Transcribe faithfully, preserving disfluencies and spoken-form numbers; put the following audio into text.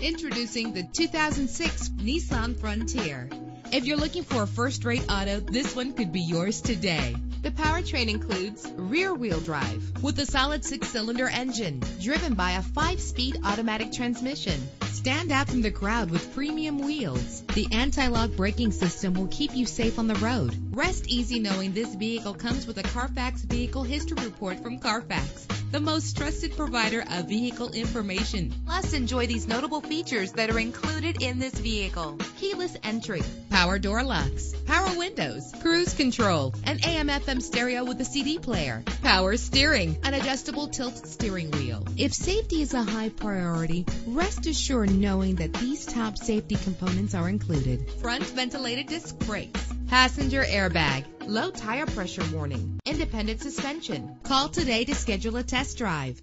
Introducing the two thousand six Nissan Frontier. If you're looking for a first-rate auto, this one could be yours today. The powertrain includes rear-wheel drive with a solid six-cylinder engine driven by a five-speed automatic transmission. Stand out from the crowd with premium wheels. The anti-lock braking system will keep you safe on the road. Rest easy knowing this vehicle comes with a Carfax Vehicle History Report from Carfax, the most trusted provider of vehicle information. Plus, enjoy these notable features that are included in this vehicle: keyless entry, power door locks, power windows, cruise control, an A M F M stereo with a C D player, power steering, an adjustable tilt steering wheel. If safety is a high priority, rest assured knowing that these top safety components are included: front ventilated disc brakes, passenger airbag, low tire pressure warning, independent suspension. Call today to schedule a test drive.